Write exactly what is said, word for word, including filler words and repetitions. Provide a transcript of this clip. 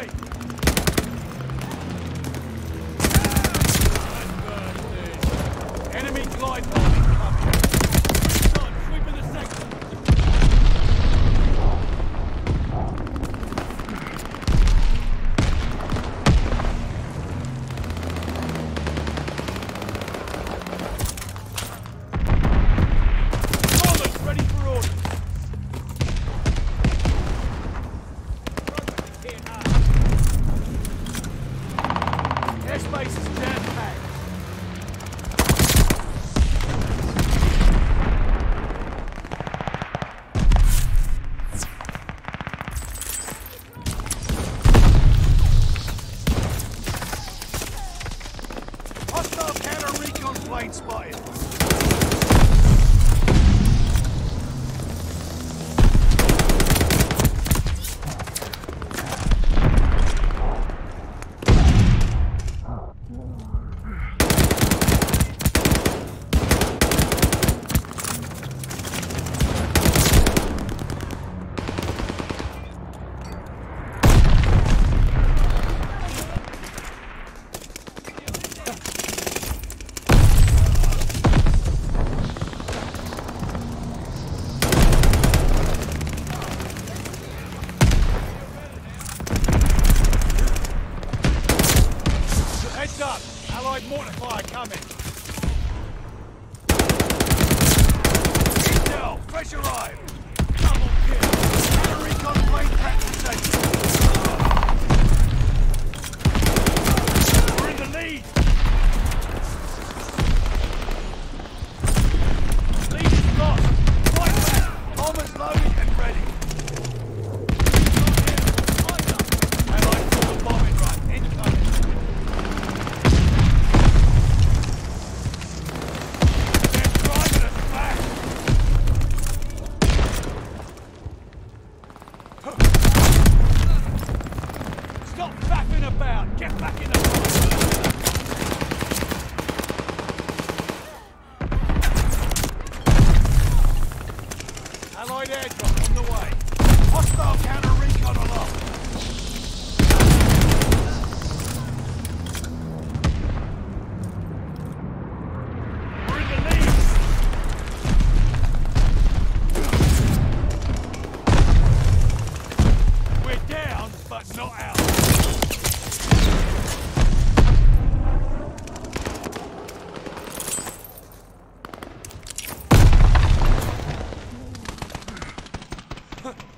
right. Ah, enemy glide bomb incoming. Time sweeping the sector. Solid, ready for orders. Airspace is jam packed. Hostile counter recon plane spotted. Up. Allied mortar fire coming. Intel, fresh arrived. Double kill. Counter recon plane capture station. We're in the lead. Lead is lost. Fight back. Bombers loaded and ready. Stop faffing about! Get back in the fight! Allied airdrop on the way. Hostile counter recon aloft. But not out. Huh.